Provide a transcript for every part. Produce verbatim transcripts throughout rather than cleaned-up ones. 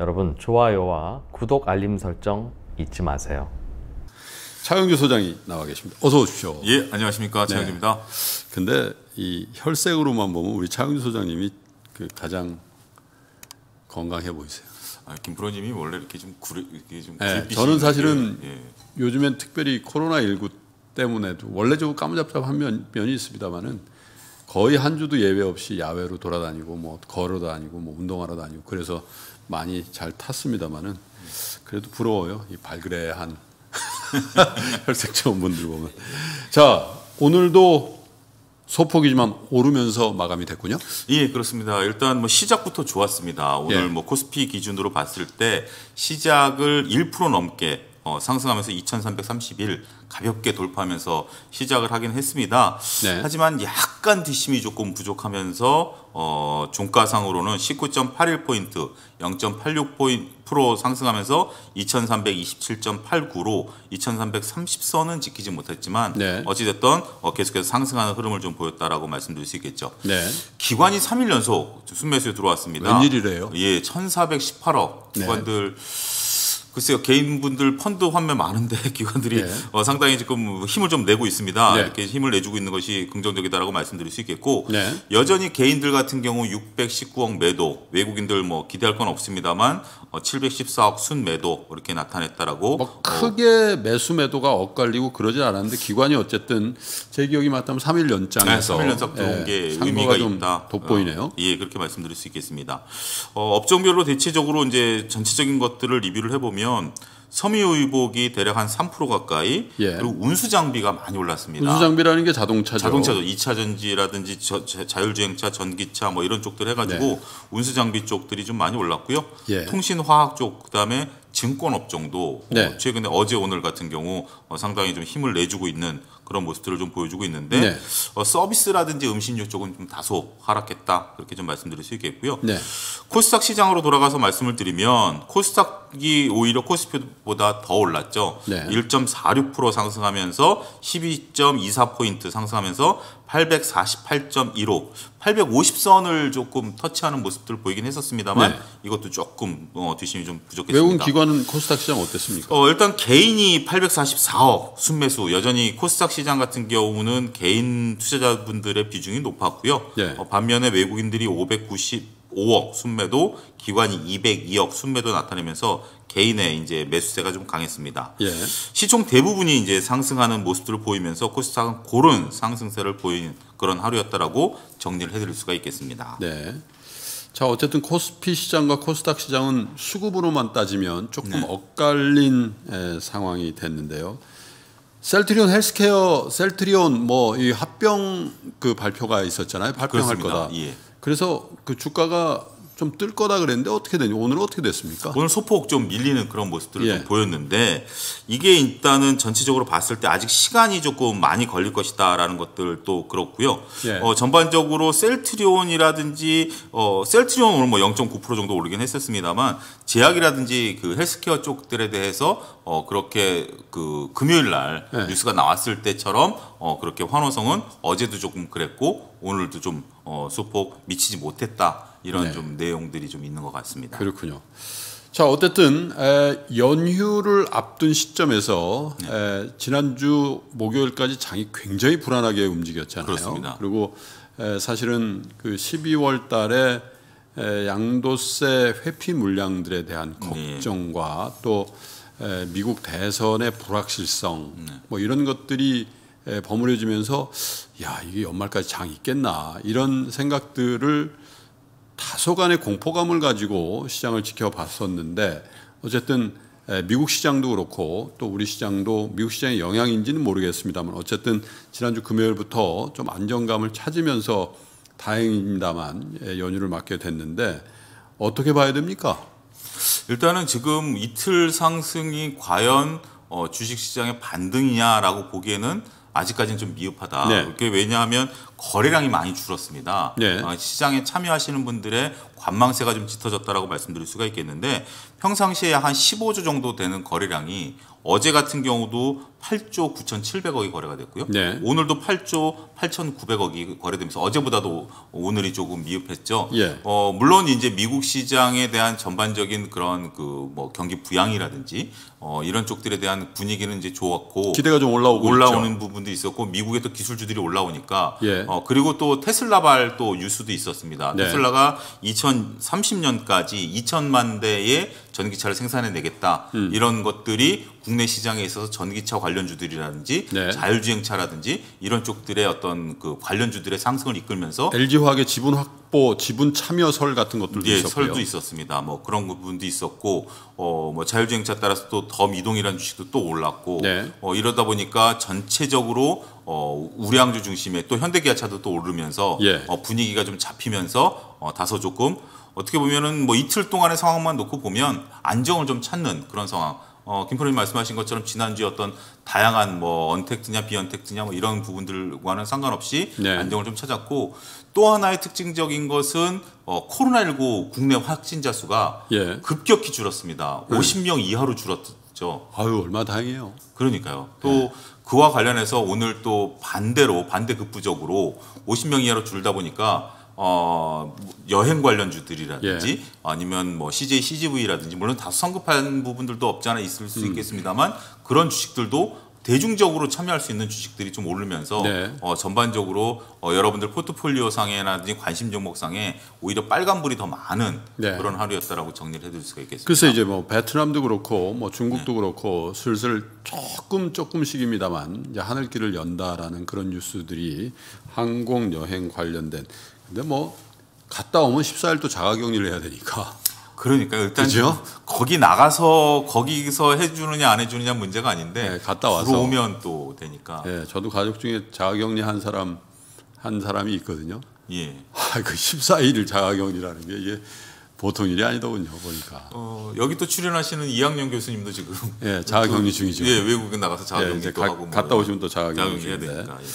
여러분 좋아요와 구독, 알림 설정 잊지 마세요. 차영주 소장이 나와 계십니다. 어서 오십시오. 예, 안녕하십니까, 차영주입니다. 네. 근데 이 혈색으로만 보면 우리 차영주 소장님이 그 가장 건강해 보이세요. 아, 김프로님이 원래 이렇게 좀 구리, 이렇게 좀 네, 저는 사실은 예. 요즘엔 특별히 코로나 십구 때문에도 원래 좀 까무잡잡한 면, 면이 있습니다만은 거의 한 주도 예외 없이 야외로 돌아다니고 뭐 걸어 다니고 뭐 운동하러 다니고 그래서 많이 잘 탔습니다만은 그래도 부러워요. 이 발그레한 혈색 좋은 분들 보면. 자, 오늘도 소폭이지만 오르면서 마감이 됐군요. 예, 그렇습니다. 일단 뭐 시작부터 좋았습니다. 오늘 예. 뭐 코스피 기준으로 봤을 때 시작을 일 퍼센트 넘게 어, 상승하면서 이천삼백삼십일 가볍게 돌파하면서 시작을 하긴 했습니다. 네. 하지만 약간 뒷심이 조금 부족하면서 어, 종가상으로는 십구 점 팔일 포인트 영 점 팔육 퍼센트 상승하면서 이천삼백이십칠 점 팔구로 이천삼백삼십 선은 지키지 못했지만 네. 어찌됐든 어, 계속해서 상승하는 흐름을 좀 보였다라고 말씀드릴 수 있겠죠. 네. 기관이 삼 일 연속 순매수에 들어왔습니다. 웬일이래요? 예, 천사백십팔억 기관들. 네. 글쎄요, 개인분들 펀드 환매 많은데 기관들이 네. 어, 상당히 지금 힘을 좀 내고 있습니다. 네. 이렇게 힘을 내주고 있는 것이 긍정적이다라고 말씀드릴 수 있겠고 네. 여전히 개인들 같은 경우 육백십구억 매도, 외국인들 뭐 기대할 건 없습니다만 어, 칠백십사억 순매도 이렇게 나타냈다라고. 뭐 크게 어, 매수 매도가 엇갈리고 그러진 않았는데 기관이 어쨌든 제 기억이 맞다면 삼 일 연장에서 네, 삼 일 연장 들어온 네, 게 의미가 있다. 돋보이네요. 어, 예, 그렇게 말씀드릴 수 있겠습니다. 어, 업종별로 대체적으로 이제 전체적인 것들을 리뷰를 해보면 섬유의복이 대략 한 삼 퍼센트 가까이 예. 그리고 운수장비가 많이 올랐습니다. 운수장비라는 게 자동차죠. 자동차죠. 이차전지라든지 저, 자율주행차, 전기차 뭐 이런 쪽들 해가지고 네. 운수장비 쪽들이 좀 많이 올랐고요. 예. 통신화학 쪽, 그다음에 증권업종도 네. 최근에 어제 오늘 같은 경우 상당히 좀 힘을 내주고 있는 그런 모습들을 좀 보여주고 있는데 네. 어, 서비스라든지 음식료 쪽은 좀 다소 하락했다 그렇게 좀 말씀드릴 수 있겠고요. 네. 코스닥 시장으로 돌아가서 말씀을 드리면 코스닥이 오히려 코스피보다 더 올랐죠. 네. 일 점 사육 퍼센트 상승하면서 십이 점 이사 포인트 상승하면서 팔백사십팔 점 일오, 팔백오십 선을 조금 터치하는 모습들을 보이긴 했었습니다만 네. 이것도 조금 어, 뒷심이 좀 부족했습니다. 외국 기관은 코스닥 시장 어땠습니까? 어, 일단 개인이 팔백사십사억 순매수, 여전히 코스닥 시장 같은 경우는 개인 투자자분들의 비중이 높았고요. 네. 어, 반면에 외국인들이 오백구십오억 순매도, 기관이 이백이억 순매도 나타내면서 개인의 이제 매수세가 좀 강했습니다. 예. 시총 대부분이 이제 상승하는 모습들을 보이면서 코스닥은 고른 상승세를 보인 그런 하루였다라고 정리를 해드릴 수가 있겠습니다. 네. 자, 어쨌든 코스피 시장과 코스닥 시장은 수급으로만 따지면 조금 네. 엇갈린 에, 상황이 됐는데요. 셀트리온 헬스케어, 셀트리온 뭐 이 합병 그 발표가 있었잖아요. 발표할 그렇습니다. 거다. 예. 그래서 그 주가가 좀 뜰 거다 그랬는데 어떻게 되냐, 오늘 어떻게 됐습니까? 오늘 소폭 좀 밀리는 그런 모습들을 예. 좀 보였는데 이게 일단은 전체적으로 봤을 때 아직 시간이 조금 많이 걸릴 것이다라는 것들도 그렇고요. 예. 어, 전반적으로 셀트리온이라든지 어, 셀트리온 오늘 뭐 영 점 구 퍼센트 정도 오르긴 했었습니다만 제약이라든지 그 헬스케어 쪽들에 대해서 어, 그렇게 그 금요일 날 예. 뉴스가 나왔을 때처럼 어, 그렇게 환호성은 어제도 조금 그랬고 오늘도 좀 어, 소폭 미치지 못했다. 이런 네. 좀 내용들이 좀 있는 것 같습니다. 그렇군요. 자, 어쨌든 에, 연휴를 앞둔 시점에서 네. 에, 지난주 목요일까지 장이 굉장히 불안하게 움직였잖아요. 그렇습니다. 그리고 에, 사실은 그 십이월 달에 에, 양도세 회피 물량들에 대한 걱정과 네. 또 에, 미국 대선의 불확실성 네. 뭐 이런 것들이 에, 버무려지면서 야, 이게 연말까지 장이 있겠나 이런 생각들을 다소간의 공포감을 가지고 시장을 지켜봤었는데 어쨌든 미국 시장도 그렇고 또 우리 시장도 미국 시장의 영향인지는 모르겠습니다만 어쨌든 지난주 금요일부터 좀 안정감을 찾으면서 다행입니다만 연휴를 맞게 됐는데 어떻게 봐야 됩니까? 일단은 지금 이틀 상승이 과연 어, 주식시장의 반등이냐라고 보기에는 아직까지는 좀 미흡하다. 네. 그게 왜냐하면 거래량이 많이 줄었습니다. 네. 시장에 참여하시는 분들의 관망세가 좀 짙어졌다라고 말씀드릴 수가 있겠는데, 평상시에 한 십오조 정도 되는 거래량이 어제 같은 경우도 팔조 구천칠백억이 거래가 됐고요. 네. 오늘도 팔조 팔천구백억이 거래되면서 어제보다도 오늘이 조금 미흡했죠. 예. 어, 물론 이제 미국 시장에 대한 전반적인 그런 그 뭐 경기 부양이라든지 어, 이런 쪽들에 대한 분위기는 이제 좋았고 기대가 좀 올라오고 올라오는 있죠. 부분도 있었고 미국의 또 기술주들이 올라오니까 예. 어, 그리고 또 테슬라발 또 뉴스도 있었습니다. 네. 테슬라가 이천삼십년까지 이천만 대의 전기차를 생산해내겠다. 음. 이런 것들이 국내 시장에 있어서 전기차 관련주들이라든지 네. 자율주행차라든지 이런 쪽들의 어떤 그 관련주들의 상승을 이끌면서 엘지화학의 지분 확보, 지분 참여설 같은 것들도 예, 있었고요. 설도 있었습니다. 뭐 그런 부분도 있었고 어, 뭐 자율주행차 따라서 또 덤이동이라는 주식도 또 올랐고 네. 어, 이러다 보니까 전체적으로 어, 우량주 중심에 또 현대기아차도 또 오르면서 예. 어, 분위기가 좀 잡히면서 어, 다소 조금 어떻게 보면은 뭐 이틀 동안의 상황만 놓고 보면 안정을 좀 찾는 그런 상황. 어, 김프로님 말씀하신 것처럼 지난주에 어떤 다양한 뭐 언택트냐 비언택트냐 뭐 이런 부분들과는 상관없이 네. 안정을 좀 찾았고 또 하나의 특징적인 것은 어, 코로나십구 국내 확진자 수가 예. 급격히 줄었습니다. 음. 오십명 이하로 줄었죠. 아유 얼마나 다행이에요. 그러니까요. 또 네. 그와 관련해서 오늘 또 반대로 반대급부적으로 오십명 이하로 줄다 보니까 어, 여행 관련주들이라든지 예. 아니면 뭐 씨제이, 씨지브이라든지 물론 다소 성급한 부분들도 없지 않아 있을 수 음. 있겠습니다만 그런 주식들도 대중적으로 참여할 수 있는 주식들이 좀 오르면서 네. 어, 전반적으로 어, 여러분들 포트폴리오 상에라든지 관심 종목 상에 오히려 빨간불이 더 많은 네. 그런 하루였다라고 정리를 해드릴 수가 있겠습니다. 그래서 이제 뭐 베트남도 그렇고 뭐 중국도 네. 그렇고 슬슬 조금 조금씩입니다만 이제 하늘길을 연다라는 그런 뉴스들이 항공 여행 관련된. 근데 뭐 갔다 오면 십사일 또 자가격리를 해야 되니까. 그러니까 일단 그죠? 거기 나가서 거기서 해주느냐 안 해주느냐 문제가 아닌데 네, 갔다 와서 들어오면 또 되니까. 네, 저도 가족 중에 자가격리 한 사람 한 사람이 있거든요. 예. 아, 그 십사일을 자가격리라는 게 이게 보통 일이 아니더군요 보니까. 어, 여기 또 출연하시는 이학년 교수님도 지금. 예, 자가격리 중이죠. 예, 외국에 나가서 자가격리 예, 또 가, 하고. 뭐 갔다 오시면 또 자가격리 해야 되니까. 예,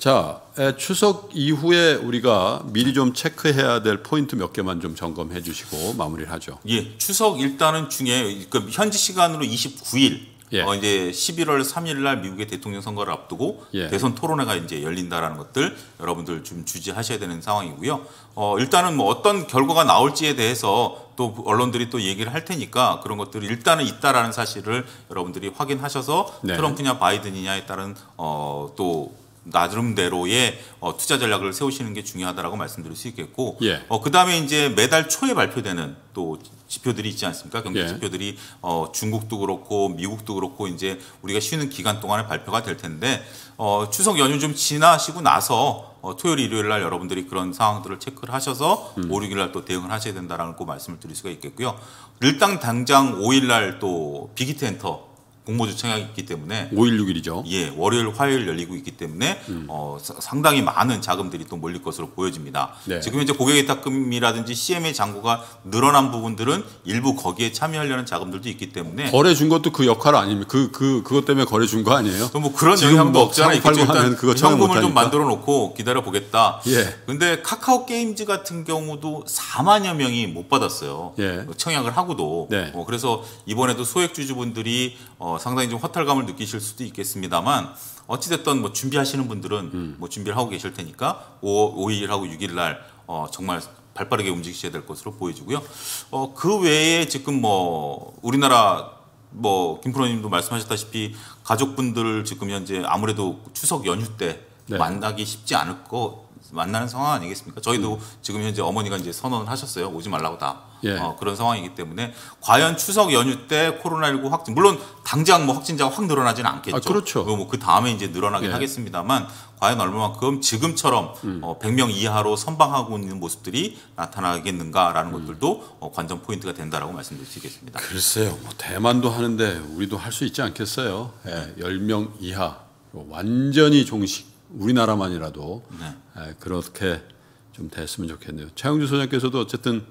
자, 에, 추석 이후에 우리가 미리 좀 체크해야 될 포인트 몇 개만 좀 점검해 주시고 마무리를 하죠. 예, 추석 일단은 중에 그 현지 시간으로 이십구일. 예. 어, 이제 십일월 삼일 날 미국의 대통령 선거를 앞두고 예. 대선 토론회가 이제 열린다라는 것들 여러분들 좀 주지하셔야 되는 상황이고요. 어, 일단은 뭐 어떤 결과가 나올지에 대해서 또 언론들이 또 얘기를 할 테니까 그런 것들이 일단은 있다라는 사실을 여러분들이 확인하셔서 네. 트럼프냐 바이든이냐에 따른 어, 또 나름대로의 어, 투자 전략을 세우시는 게 중요하다라고 말씀드릴 수 있겠고 예. 어, 그다음에 이제 매달 초에 발표되는 또 지표들이 있지 않습니까? 경제 예. 지표들이 어, 중국도 그렇고 미국도 그렇고 이제 우리가 쉬는 기간 동안에 발표가 될 텐데 어, 추석 연휴 좀 지나시고 나서 어, 토요일 일요일 날 여러분들이 그런 상황들을 체크를 하셔서 음. 오, 육일 날 또 대응을 하셔야 된다라는 거 말씀을 드릴 수가 있겠고요. 일단 당장 오일 날 또 빅히트 엔터 공모주 청약이 있기 때문에 오일, 육일이죠. 예, 월요일, 화요일 열리고 있기 때문에 음. 어, 상당히 많은 자금들이 또 몰릴 것으로 보여집니다. 네. 지금 이제 고객예탁금이라든지 씨엠에이 잔고가 늘어난 부분들은 일부 거기에 참여하려는 자금들도 있기 때문에 거래 준 것도 그 역할 아닙니까? 그, 그, 그것 때문에 거래 준 거 아니에요? 뭐 그런 영향도 없잖아. 일단 현금을 좀 만들어 놓고 기다려 보겠다. 예. 근데 카카오게임즈 같은 경우도 사만여 명이 못 받았어요. 예. 청약을 하고도. 네. 어, 그래서 이번에도 소액주주분들이 어, 상당히 좀 허탈감을 느끼실 수도 있겠습니다만 어찌됐든 뭐 준비하시는 분들은 음. 뭐 준비를 하고 계실 테니까 오, 오일하고 육일 날 어, 정말 발빠르게 움직이셔야 될 것으로 보여지고요. 어, 그 외에 지금 뭐 우리나라 뭐 김프로님도 말씀하셨다시피 가족분들 지금 현재 아무래도 추석 연휴 때 네. 만나기 쉽지 않을 거. 만나는 상황 아니겠습니까? 저희도 음. 지금 현재 어머니가 이제 선언을 하셨어요. 오지 말라고 다. 예. 어, 그런 상황이기 때문에 과연 추석 연휴 때 코로나십구 확진 물론 당장 뭐 확진자가 확 늘어나지는 않겠죠. 아, 그렇죠. 뭐 그 다음에 이제 늘어나긴 예. 하겠습니다만 과연 얼마만큼 지금처럼 음. 어, 백명 이하로 선방하고 있는 모습들이 나타나겠는가라는 음. 것들도 어, 관전 포인트가 된다라고 말씀드릴 수 있겠습니다. 글쎄요. 뭐 대만도 하는데 우리도 할 수 있지 않겠어요? 예. 열명 이하 완전히 종식. 우리나라만이라도 네. 그렇게 좀 됐으면 좋겠네요. 차영주 소장께서도 어쨌든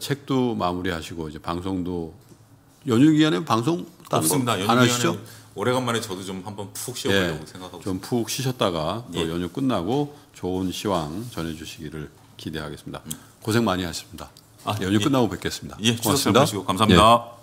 책도 마무리하시고 이제 방송도 연휴 기간에 방송 없습니다. 연휴 기간에 오래간만에 저도 좀 한번 푹 쉬어보려고 네. 생각하고 좀 푹 쉬셨다가 또 예. 연휴 끝나고 좋은 시황 전해주시기를 기대하겠습니다. 고생 많이 하셨습니다. 아, 연휴 예. 끝나고 뵙겠습니다. 예, 추석 잘 보내시고 감사합니다. 예.